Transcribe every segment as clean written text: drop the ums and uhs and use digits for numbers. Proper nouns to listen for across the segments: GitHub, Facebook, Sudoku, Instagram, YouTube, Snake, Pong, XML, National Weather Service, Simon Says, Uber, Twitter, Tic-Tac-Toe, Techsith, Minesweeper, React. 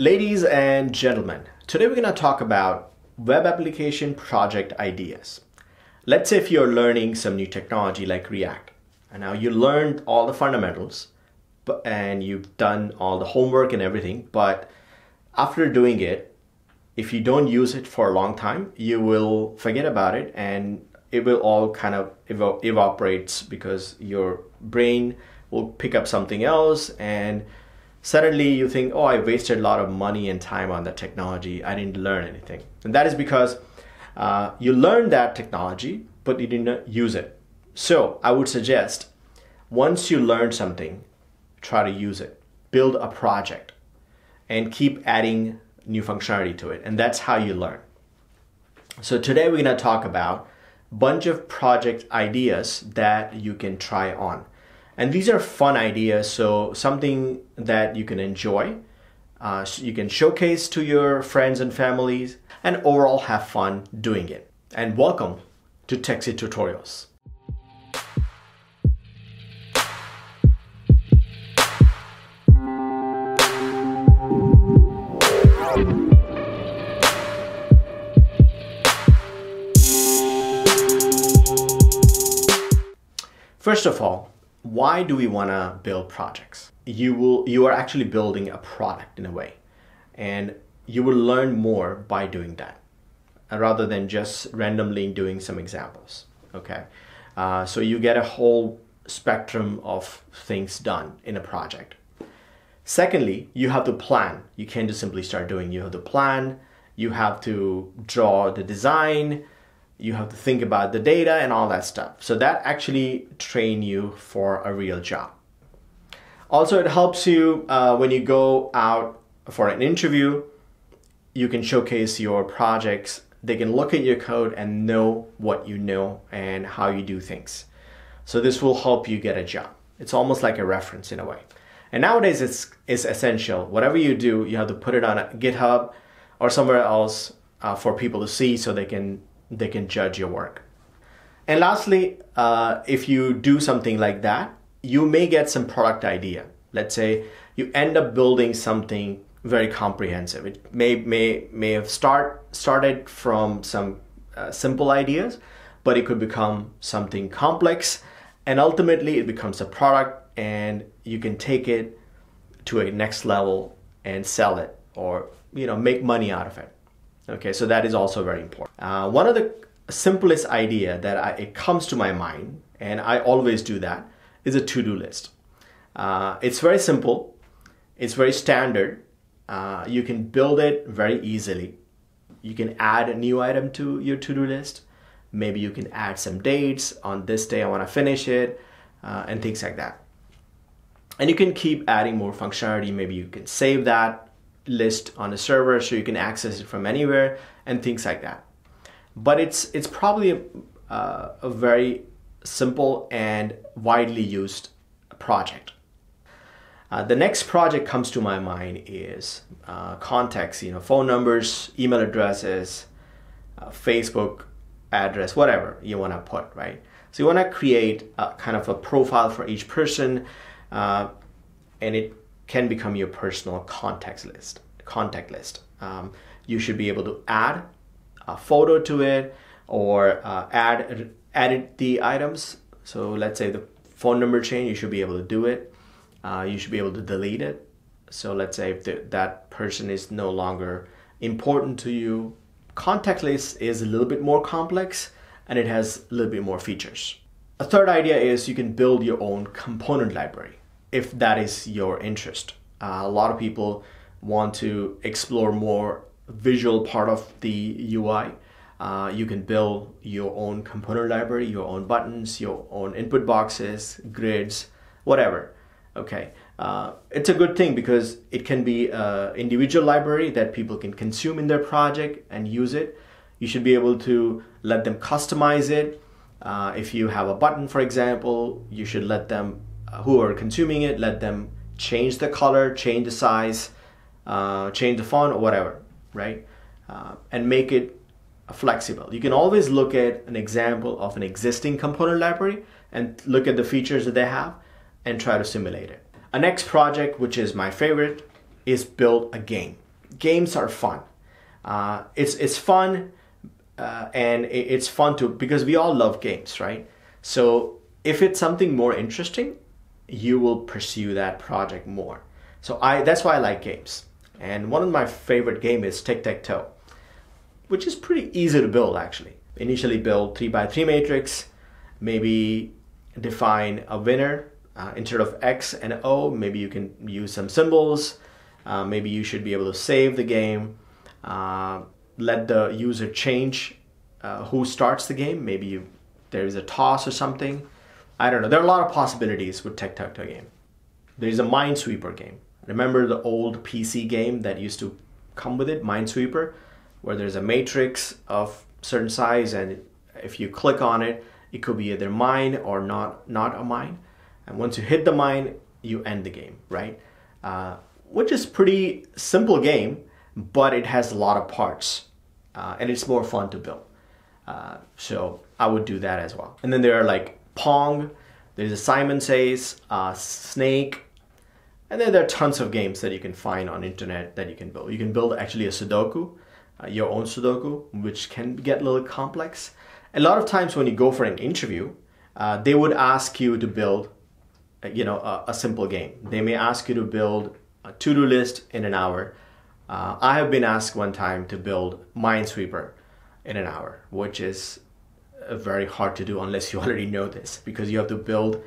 Ladies and gentlemen, today we're going to talk about web application project ideas. Let's say if you're learning some new technology like React, and now you learned all the fundamentals and you've done all the homework and everything, but after doing it, if you don't use it for a long time, you will forget about it and it will all kind of evaporates because your brain will pick up something else and suddenly you think, oh, I wasted a lot of money and time on that technology. I didn't learn anything. And that is because you learned that technology, but you didn't use it. So I would suggest once you learn something, try to use it. Build a project and keep adding new functionality to it. And that's how you learn. So today we're going to talk about a bunch of project ideas that you can try on. And these are fun ideas, so something that you can enjoy, so you can showcase to your friends and families, and overall have fun doing it. And welcome to Techsith Tutorials. First of all, why do we want to build projects? You are actually building a product in a way, and you will learn more by doing that rather than just randomly doing some examples. Okay, so you get a whole spectrum of things done in a project. Secondly, you have to plan. You can't just simply start doing. You have to plan, you have to draw the design, you have to think about the data and all that stuff. So that actually trains you for a real job. Also, it helps you when you go out for an interview, you can showcase your projects. They can look at your code and know what you know and how you do things. So this will help you get a job. It's almost like a reference in a way. And nowadays it's essential. Whatever you do, you have to put it on GitHub or somewhere else for people to see so they can judge your work. And lastly, if you do something like that, you may get some product idea. Let's say you end up building something very comprehensive. It may have started from some simple ideas, but it could become something complex, and ultimately it becomes a product and you can take it to a next level and sell it or, you know, make money out of it. Okay, so that is also very important. One of the simplest idea that it comes to my mind, and I always do that, is a to-do list. It's very simple. It's very standard. You can build it very easily. You can add a new item to your to-do list. Maybe you can add some dates. On this day, I want to finish it, and things like that. And you can keep adding more functionality. Maybe you can save that list on a server so you can access it from anywhere and things like that. But it's probably a very simple and widely used project. The next project comes to my mind is contacts, you know, phone numbers, email addresses, Facebook address, whatever you want to put, right? So you want to create a kind of a profile for each person, and it can become your personal contact list. You should be able to add a photo to it or edit the items. So let's say the phone number change, you should be able to do it. You should be able to delete it. So let's say if that person is no longer important to you. Contact list is a little bit more complex and it has a little bit more features. A third idea is you can build your own component library, if that is your interest. A lot of people want to explore more visual part of the UI. You can build your own component library, your own buttons, your own input boxes, grids, whatever. Okay, it's a good thing because it can be an individual library that people can consume in their project and use it. You should be able to let them customize it. If you have a button, for example, you should let them who are consuming it, let them change the color, change the size, change the font or whatever, right? And make it flexible. You can always look at an example of an existing component library and look at the features that they have and try to simulate it. A next project, which is my favorite, is build a game. games are fun. It's fun, and it's fun to, because we all love games, right? So if it's something more interesting, you will pursue that project more. So that's why I like games. And one of my favorite games is Tic-Tac-Toe, which is pretty easy to build actually. Initially build 3x3 matrix, maybe define a winner instead of X and O. Maybe you can use some symbols. Maybe you should be able to save the game. Let the user change who starts the game. Maybe there is a toss or something. I don't know. There are a lot of possibilities with Tic-Tac-Toe game. There is a Minesweeper game. Remember the old PC game that used to come with it, Minesweeper, where there's a matrix of certain size, and if you click on it, it could be either mine or not a mine. And once you hit the mine, you end the game, right? Which is pretty simple game, but it has a lot of parts, and it's more fun to build. So I would do that as well. And then there are like Pong, there's a Simon Says, Snake, and then there are tons of games that you can find on internet that you can build. You can build actually a Sudoku, your own Sudoku, which can get a little complex. A lot of times when you go for an interview, they would ask you to build, a simple game. They may ask you to build a to-do list in an hour. I have been asked one time to build Minesweeper in an hour, which is very hard to do unless you already know this, because you have to build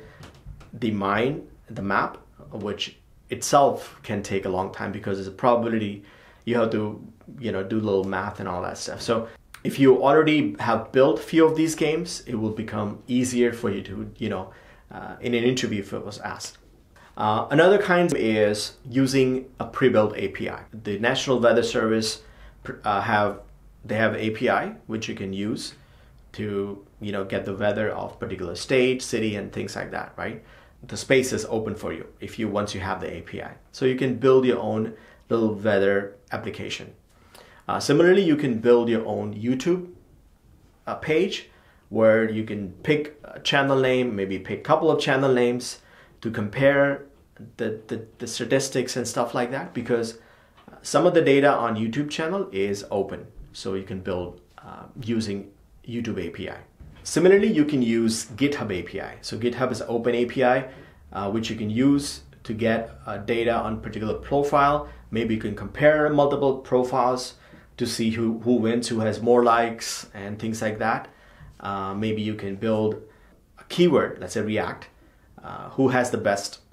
the mine, the map, which itself can take a long time because there's a probability. You have to, do a little math and all that stuff. So if you already have built a few of these games, it will become easier for you to, in an interview if it was asked. Another kind is using a pre-built API. The National Weather Service have API which you can use to get the weather of particular state, city, and things like that, right? The space is open for you once you have the API. So you can build your own little weather application. Similarly, you can build your own YouTube page where you can pick a channel name, maybe pick a couple of channel names to compare the statistics and stuff like that, because some of the data on YouTube channel is open. So you can build using YouTube API. Similarly, you can use GitHub API. So GitHub is an open API which you can use to get data on particular profile. Maybe you can compare multiple profiles to see who wins, who has more likes, and things like that. Maybe you can build a keyword, let's say React, who has the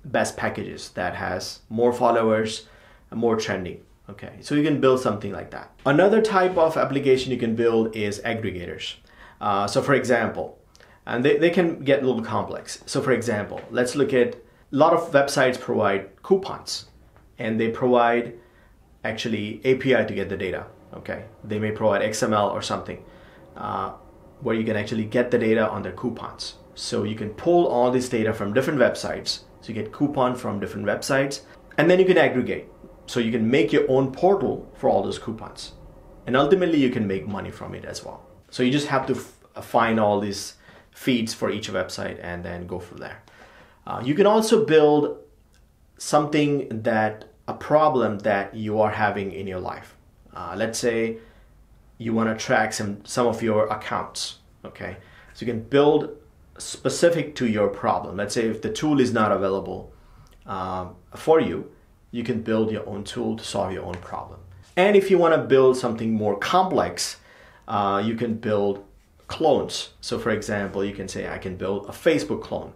best packages, that has more followers, more trending. Okay, so you can build something like that. Another type of application you can build is aggregators. So for example, and they can get a little complex. So for example, let's look at a lot of websites provide coupons, and they provide actually API to get the data, okay? They may provide XML or something where you can actually get the data on their coupons. So you can pull all this data from different websites. So you get coupon from different websites, and then you can aggregate. So you can make your own portal for all those coupons. And ultimately you can make money from it as well. So you just have to find all these feeds for each website and then go from there. You can also build something a problem that you are having in your life. Let's say you want to track some of your accounts, okay? So you can build specific to your problem. Let's say if the tool is not available for you, you can build your own tool to solve your own problem. And if you want to build something more complex, you can build clones. So for example, you can say, I can build a Facebook clone.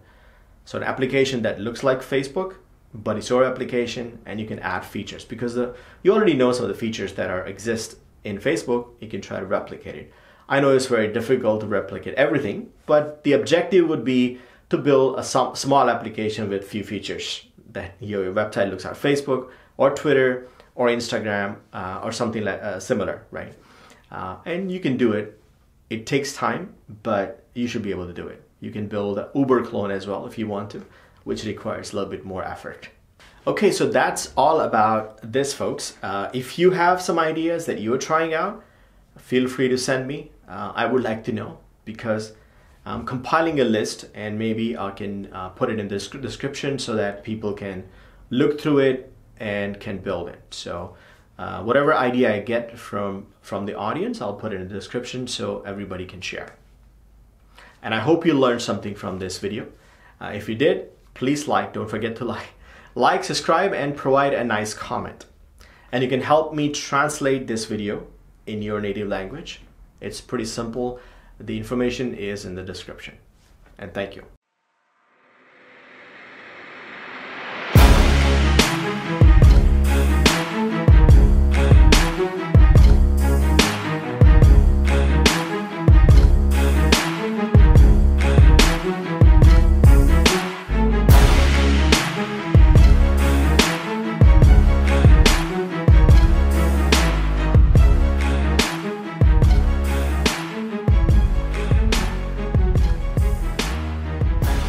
So an application that looks like Facebook, but it's your application, and you can add features because you already know some of the features that exist in Facebook. You can try to replicate it. I know it's very difficult to replicate everything, but the objective would be to build a small application with few features that your website looks like Facebook or Twitter or Instagram or something similar, right? And you can do it. It takes time, but you should be able to do it. You can build an Uber clone as well if you want to, which requires a little bit more effort. Okay, so that's all about this, folks. If you have some ideas that you're trying out, feel free to send me. I would like to know, because I'm compiling a list, and maybe I can put it in the description so that people can look through it and can build it. So Whatever idea I get from the audience, I'll put it in the description so everybody can share. And I hope you learned something from this video. If you did, please like, don't forget to like, subscribe, and provide a nice comment. And you can help me translate this video in your native language. It's pretty simple. The information is in the description. And thank you.